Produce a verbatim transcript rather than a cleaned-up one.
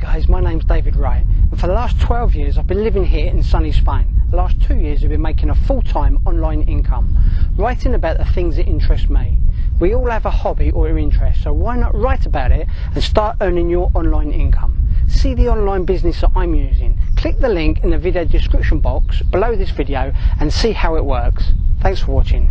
guys, my name's David Wright, and for the last twelve years I've been living here in sunny Spain. The last two years I've been making a full-time online income, writing about the things that interest me. We all have a hobby or interest, so why not write about it and start earning your online income? See the online business that I'm using. Click the link in the video description box below this video and see how it works. Thanks for watching.